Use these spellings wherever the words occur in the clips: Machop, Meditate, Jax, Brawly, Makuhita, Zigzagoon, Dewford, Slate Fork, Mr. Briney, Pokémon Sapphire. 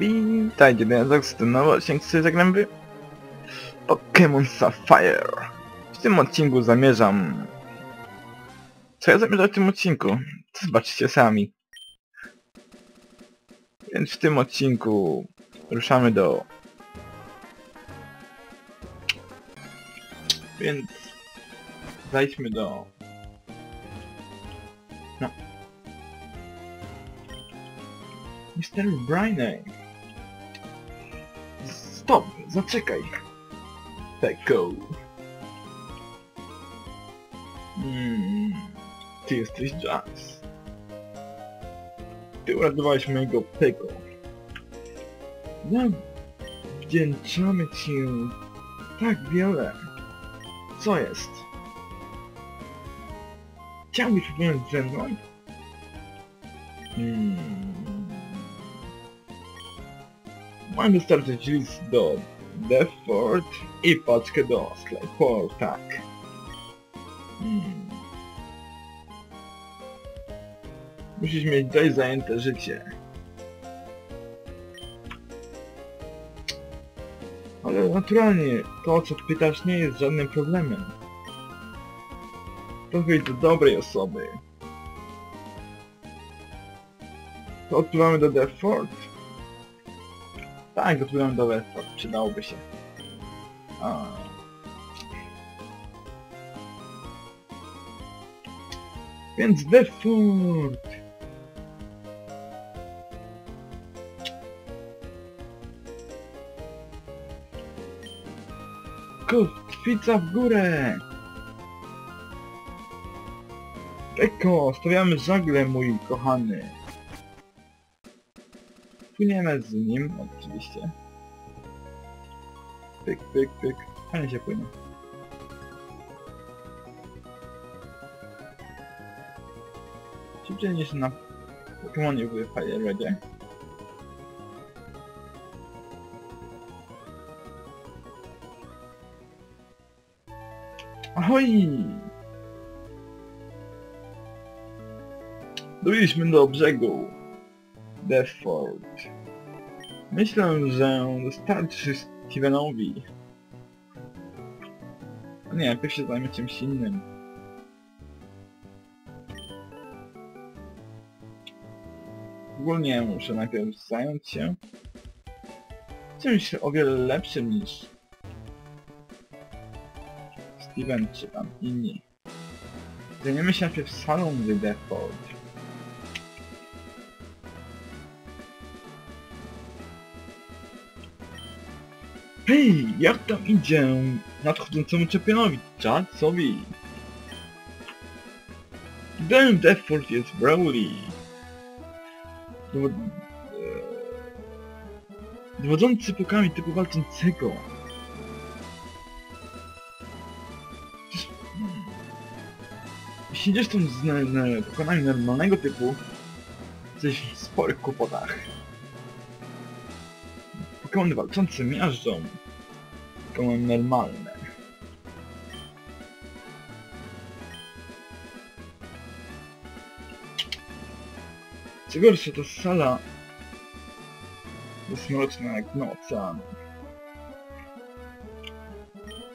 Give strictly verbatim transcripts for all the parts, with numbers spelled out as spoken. Witajcie, Dewford, z tym nowym odcinku zagramy Pokémon Sapphire. W tym odcinku zamierzam... Co ja zamierzam w tym odcinku? To zobaczycie sami. Więc w tym odcinku ruszamy do... Więc... Zajdźmy do... No. mister Briney. Stop! Zaczekaj! Teko. Hmm... Ty jesteś Jazz. Ty uratowałeś mojego Teko. No... Wdzięczamy ci... tak wiele. Co jest? Chciałbyś wyjąć ze mną? Hmm... Mam dostarczyć list do Dewford i paczkę do Slate Fork, tak. Hmm. Musisz mieć dość zajęte życie. Ale naturalnie, to o co pytasz nie jest żadnym problemem. To wyjdź do dobrej osoby. To odpływamy do Dewford? Tak, odpływamy do Dewford, przydałoby się. A. Więc Dewford! Kotwica w górę! Eko, stawiamy żagle, mój kochany. Płyniemy z nim, oczywiście. Pyk, pyk, pyk. Fajnie się płynie. Szybciej niż na Pokémonie w Fireredzie. Ahoj! Dobiliśmy do brzegu Dewford. Myślę, że dostarczy Stevenowi. O nie, najpierw się zajmę czymś innym. Ogólnie muszę najpierw zająć się czymś o wiele lepszym niż Steven czy tam inni. Zajmiemy się najpierw salą w Dewford. Hej, jak tam idzie nadchodzącemu czempionowi, Jazzowi? Idealnym Dewford jest Brawly. Dowod... Ee... Dowodzący pokami typu walczącego. Przecież... Hmm. Jeśli idziesz tam z na, na pokonami normalnego typu, jesteś w sporych kłopotach. Pokémony walczące miażdżą. Pokémony normalne. Co gorsza, ta sala jest mroczna jak dno oceanu.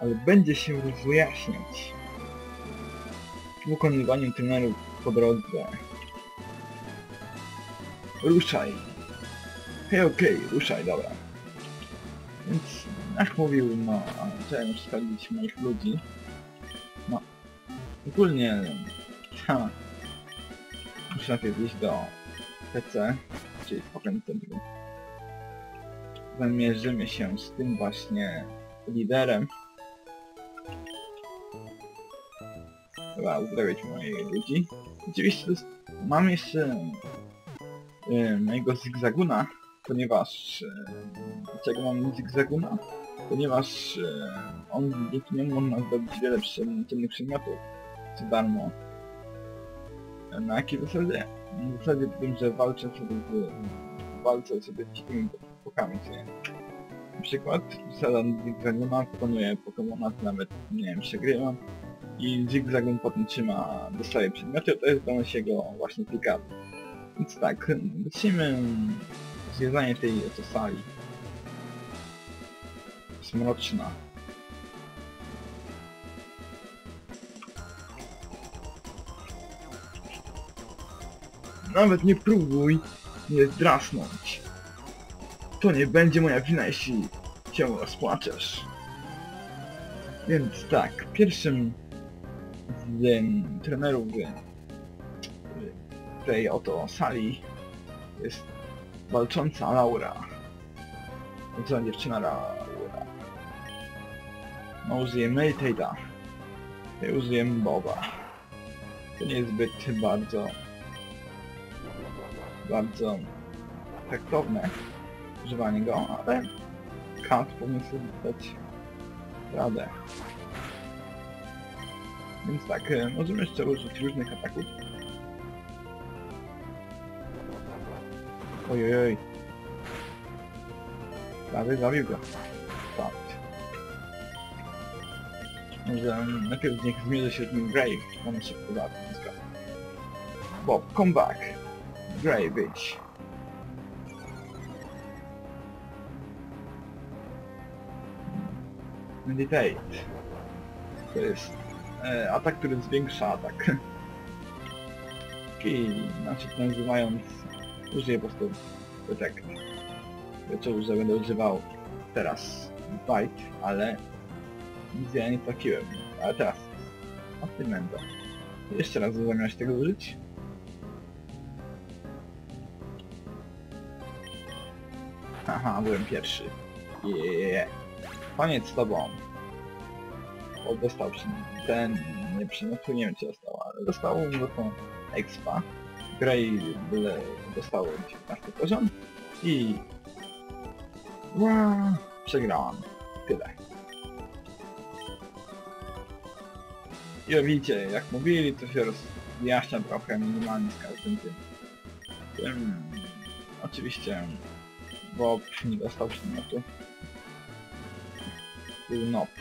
Ale będzie się rozjaśniać w ukonywaniu tunelu po drodze. Ruszaj. Hej, okej, okay, ruszaj, dobra. Więc jak mówił, no, chciałem już sprawdzić moich ludzi. No, ogólnie, ha, muszę najpierw iść do P C, czyli Pokémon Centrum. Zamierzymy się z tym właśnie liderem. Chyba uzdrawiać moich ludzi. Oczywiście mam jeszcze yy, mojego Zigzaguna. Ponieważ... Dlaczego mam Zigzagoona? Ponieważ e, on dzięki niemu można zdobyć wiele cennych przedmiotów za darmo. Na jakiej zasadzie? Na zasadzie tym, że walczę sobie z... walczę sobie z dzikimi pokami, nie? Na przykład zasada Zigzagoona pokonuje Pokémona, to nawet, nie wiem, przegrywa. I Zigzagoon potem trzyma, dostaje przedmioty, to jest zdolność jego właśnie pika. Więc tak, lecimy... zwiedzanie tej oto sali. Jest mroczna. Nawet nie próbuj mnie drasnąć. To nie będzie moja wina, jeśli się rozpłaczesz. Więc tak, pierwszym z um, trenerów tej oto sali jest walcząca Laura. Walcząca dziewczyna Laura. No użyję Meditate'a. Ja użyję Boba. To nie jest zbyt bardzo... bardzo efektowne używanie go, ale Kat powinien sobie dać radę. Więc tak, możemy jeszcze użyć różnych ataków. Ojojoj. Prawie zabił go. Tak. Może najpierw niech zmierzy się z nim Grave, on się uda. Bob, come back. Grave, bitch. Meditate. To jest e, atak, który zwiększa atak. I znaczy to nazywając... użyję po prostu detect. Wieczoru, że będę używał teraz bite, ale nic ja nie trafiłem. Ale teraz o tym będę. Jeszcze raz zamiast tego użyć. Aha, byłem pierwszy. Yeah. Koniec z tobą. O, dostał się ten... nie przynotuję, nie wiem czy dostał, ale dostał do tą expa. Grey byle dostało dziewiętnasty poziom i... Wow, przegrałam. Tyle. I jak widzicie, jak mówili, to się rozjaśnia trochę minimalnie z każdym tym. tym... Oczywiście... Bob nie dostał przedmiotu. Nope.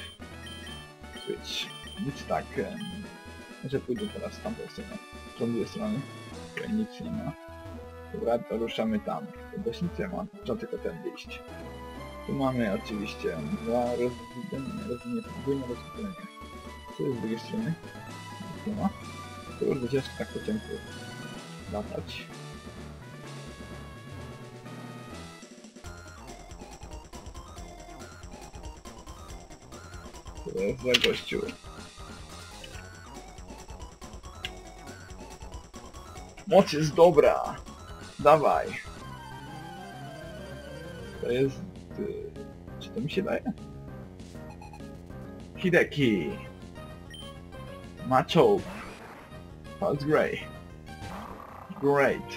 Być. Nic tak. Um, może pójdę teraz w tamtą stronę. W tamtej strony. Tutaj nic nie ma. Dobra, to ruszamy tam. Dość nic nie ma. Trzeba tylko ten wyjść. Tu mamy oczywiście dwa rozwinięte podwójne rozwinięte. Co jest z drugiej strony? Nic nie ma. To już ciężko tak po ciemku latać. Za gościu. Moc jest dobra. Dawaj. To jest... Yy, czy to mi się daje? Hideki. Machop. That's great. Great.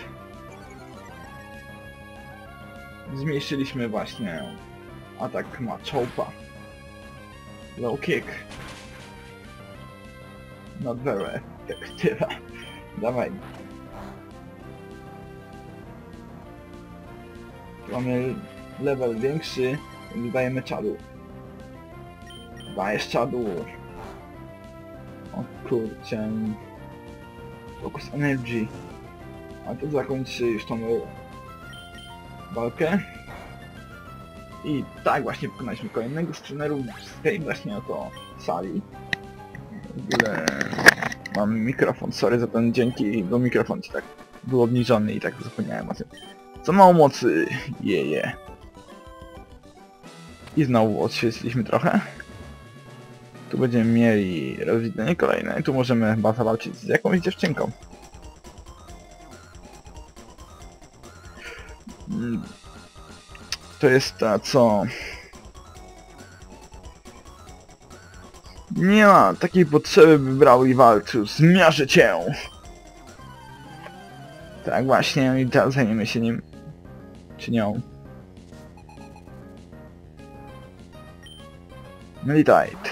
Zmniejszyliśmy właśnie atak Machopa. Low kick. Not very effective. Dawaj. Mamy level większy, więc dajemy czadu. Dajesz czadu. O kurczę. Focus energy. A to zakończy już tą walkę. I tak właśnie pokonaliśmy kolejnego z trenerów z tej właśnie oto sali. W ogóle mam mikrofon, sorry za ten dzięki, bo mikrofon ci tak był obniżony i tak zapomniałem o tym. Za mało mocy, jeje. Yeah, yeah. I znowu odświetliliśmy trochę. Tu będziemy mieli rozwidlenie kolejne i tu możemy chyba zawalczyć z jakąś dziewczynką. Mm. To jest ta, co... Nie ma takiej potrzeby, by Brawly walczył. Zmiażdżę cię! Tak właśnie, i teraz zajmiemy się nim. Czy nią. Meditate.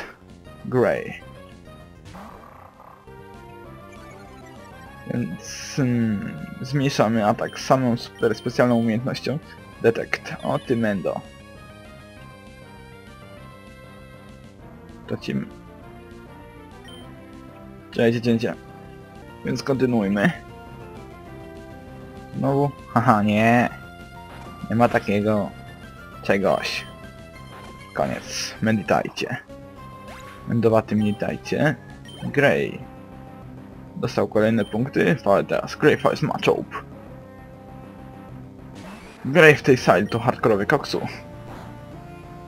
Grey. Więc... Mm, zmniejszamy atak samą super specjalną umiejętnością. Detect. O ty mendo. To ci... Cześć, dziecięcie. Więc kontynuujmy. Znowu? Haha, nie. Nie ma takiego czegoś. Koniec. Meditajcie. Mędowaty meditajcie. Grey. Dostał kolejne punkty, ale teraz Greyfall z Machop. Grey w tej sali to hardkorowy koksu.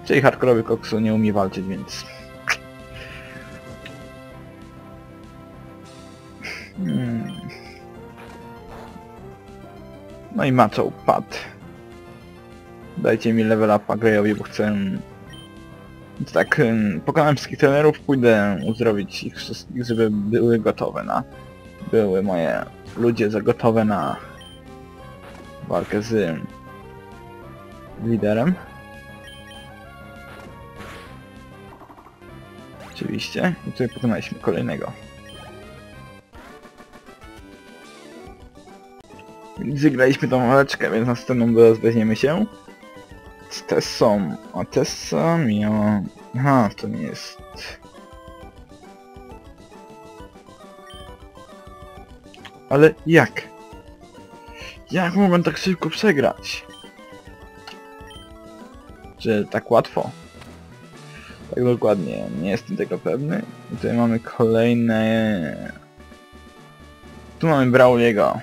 Czyli hardkorowy koksu nie umie walczyć, więc... Hmm. No i Machop padł. Dajcie mi level upa Greyowi, bo chcę... Więc tak, pokonałem wszystkich trenerów, pójdę uzdrowić ich wszystkich, żeby były gotowe na... Były moje ludzie zagotowe na... walkę z... liderem. Oczywiście. I tutaj pokonaliśmy kolejnego. Zagraliśmy tą waleczkę, więc następną rozweźmiemy się. Z Tessą. A Tessa miała... Aha, to nie jest... Ale jak? Jak mogłem tak szybko przegrać? Czy tak łatwo? Tak dokładnie, nie jestem tego pewny. I tutaj mamy kolejne... Tu mamy Brawliego.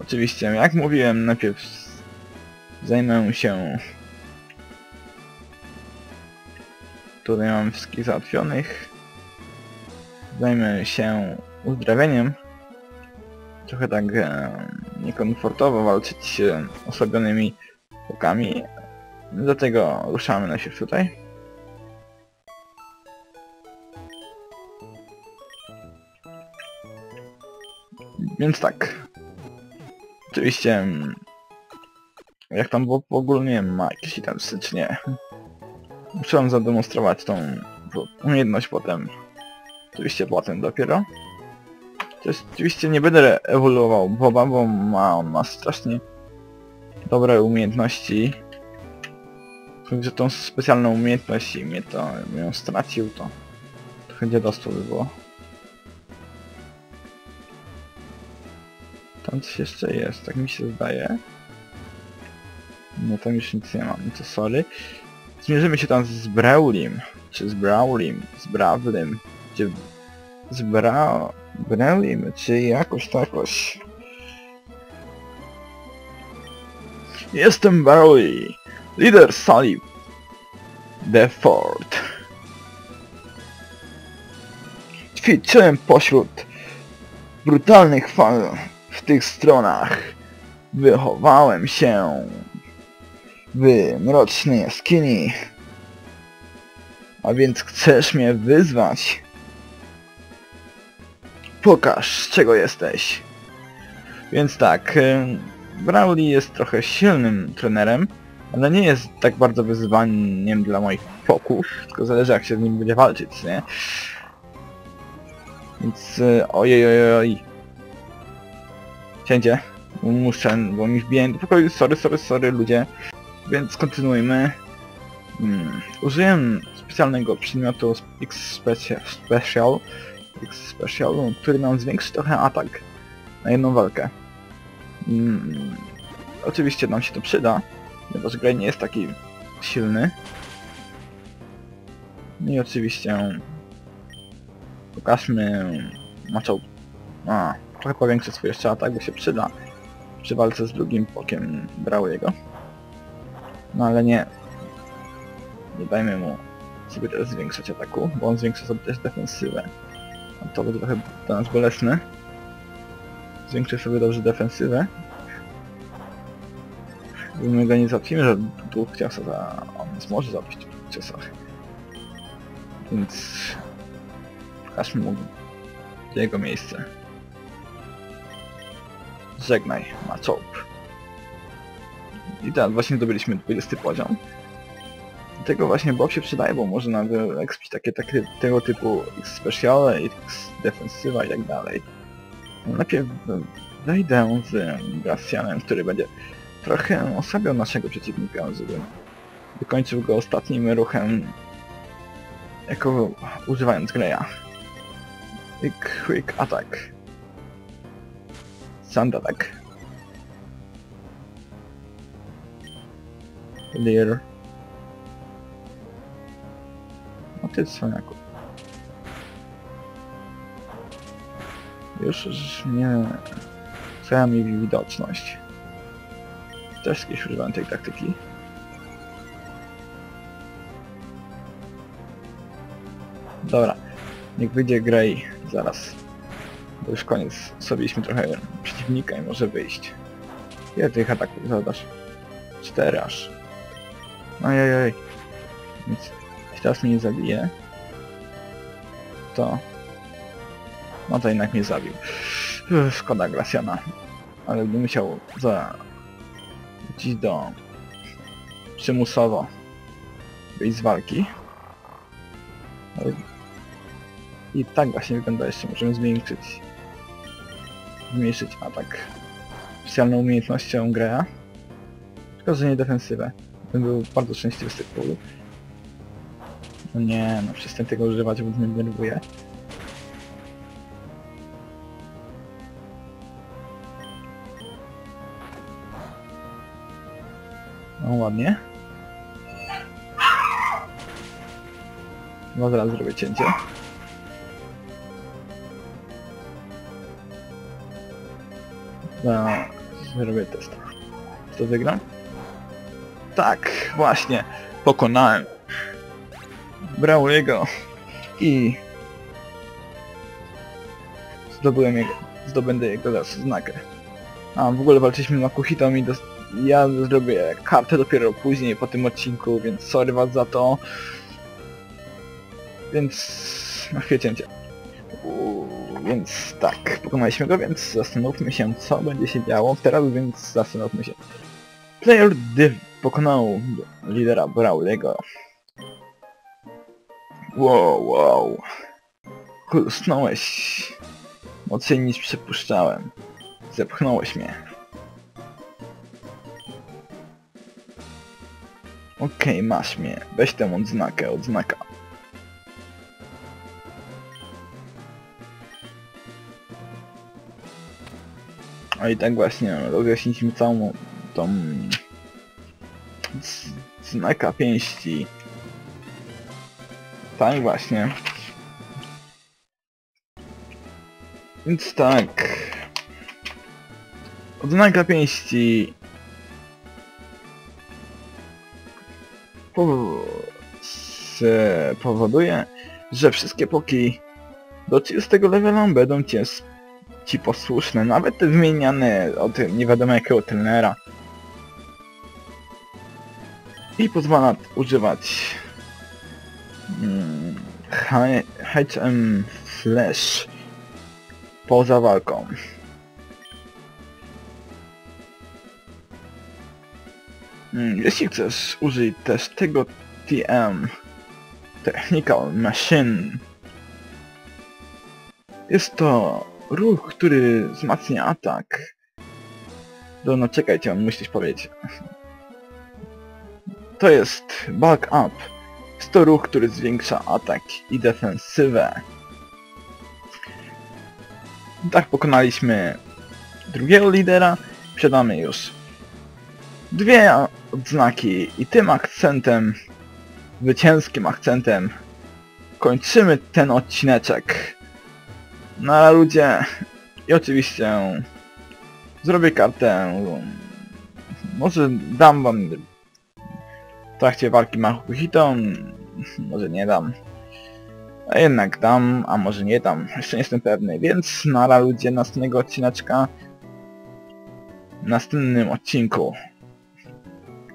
Oczywiście, jak mówiłem, najpierw zajmę się... Tutaj mam wszystkich załatwionych. Zajmę się uzdrawieniem. Trochę tak e, niekomfortowo walczyć e, osłabionymi łukami. Dlatego ruszamy na siebie tutaj. Więc tak. Oczywiście... Jak tam w ogólnie ma jakieś tam stycznie. Musiałem zademonstrować tą umiejętność potem. Oczywiście potem dopiero. Też oczywiście nie będę ewoluował Boba, bo ma, on ma strasznie dobre umiejętności. Że tą specjalną umiejętność i mnie to, ją stracił, to trochę dziadostwo by było. Tam coś jeszcze jest, tak mi się zdaje. No tam już nic nie mam, to sorry. Zmierzymy się tam z Brawlym, czy z Brawlym, z Brawlym, czy z Bra... Brawlym, czy jakoś takoś. Jestem Brawly, lider sali Dewford. Ćwiczyłem pośród brutalnych fal w tych stronach. Wychowałem się w mrocznej jaskini. A więc chcesz mnie wyzwać? Pokaż, z czego jesteś. Więc tak, Brawly jest trochę silnym trenerem, ale nie jest tak bardzo wyzwaniem dla moich poków, tylko zależy jak się z nim będzie walczyć, nie? Więc ojejojoj. Cięcie. Muszę, bo mi wbiję do pokoju. Sorry, sorry, sorry ludzie. Więc kontynuujmy. Hmm. Użyję specjalnego przedmiotu X-Special, X-Special, który nam zwiększy trochę atak na jedną walkę. Hmm. Oczywiście nam się to przyda, ponieważ Grey nie jest taki silny. I oczywiście... Pokażmy... Machop... A, trochę powiększy swój jeszcze atak, bo się przyda przy walce z drugim pokiem Brawlego. No ale nie, nie dajmy mu sobie też zwiększać ataku, bo on zwiększa sobie też defensywę. A to będzie trochę dla nas bolesne. Zwiększę sobie dobrze defensywę. Bo my go nie załatwimy, że dwóch ciosach, a on nas może zabić w dwóch ciosach. Więc... Pokażmy mu jego miejsce. Żegnaj, Machop. I teraz właśnie zdobyliśmy dwudziesty poziom. Dlatego właśnie Bob się przydaje, bo może nam ekspić takie, takie tego typu X-Speciale, X-Defensywa i tak dalej. Najpierw wejdę z Gracianem, który będzie trochę osłabiał naszego przeciwnika, żeby wykończył go ostatnim ruchem, jako używając Greya. I Quick Attack. Sand Attack. later. Atenção, Jaku. Już, już nie... Cała mi widoczność. Też kiedyś używałem tej taktyki. Dobra, niech wyjdzie Grey zaraz. Bo już koniec, sobiliśmy trochę przeciwnika i może wyjść. Ile tych ataków zadasz? Cztery aż. Ojojoj. Więc jeśli teraz mnie nie zabije, to... No to jednak mnie zabił. Szkoda Gracjana. Ale bym musiał za... Wrócić do... Przymusowo. Wyjść z walki. I tak właśnie wygląda jeszcze. Możemy zmniejszyć... Zmniejszyć atak. Specjalną umiejętnością Greya. Tylko, że nie defensywę. Bym był bardzo szczęśliwy z tych pól. No nie, no przestań tego używać, bo mnie denerwuje. No ładnie. No zaraz zrobię cięcie. No, zrobię test. To wygram? Tak, właśnie. Pokonałem Brawly'ego i zdobyłem jego, zdobędę jego dalszą znakę. A w ogóle walczyliśmy z Makuhitą i do... ja zrobię kartę dopiero później po tym odcinku, więc sorry was za to. Więc... na chwilę cięcie. Więc tak, pokonaliśmy go, więc zastanówmy się, co będzie się działo teraz, więc zastanówmy się. Player Div pokonał lidera Brawly'ego. Wow, wow. Kulusnąłeś. Mocniej niż przypuszczałem. Zepchnąłeś mnie. Okej, okay, masz mnie. Weź tę odznakę, odznaka. A i tak właśnie rozjaśniliśmy całą tą... Znaka pięści. Tak właśnie. Więc tak... Odznaka pięści... Pow... Se... powoduje, że wszystkie poki do trzydziestego levela będą cię ci posłuszne, nawet te zmieniane od nie wiadomo jakiego trenera. I pozwala używać... H M Flash poza walką. Jeśli chcesz, użyj też tego T M Technical Machine. Jest to ruch, który wzmacnia atak. No, no czekajcie, on musisz powiedzieć. To jest Back Up. Jest to ruch, który zwiększa atak i defensywę. Tak pokonaliśmy drugiego lidera. Przedamy już dwie odznaki i tym akcentem, zwycięskim akcentem, kończymy ten odcineczek. No ale ludzie, i oczywiście zrobię kartę, może dam wam... W trakcie walki Makuhitą, może nie dam, a jednak dam, a może nie dam, jeszcze nie jestem pewny, więc nara ludzie, następnego odcineczka, w następnym odcinku,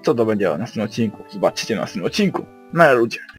co to będzie o następnym odcinku, zobaczycie w następnym odcinku, nara ludzie.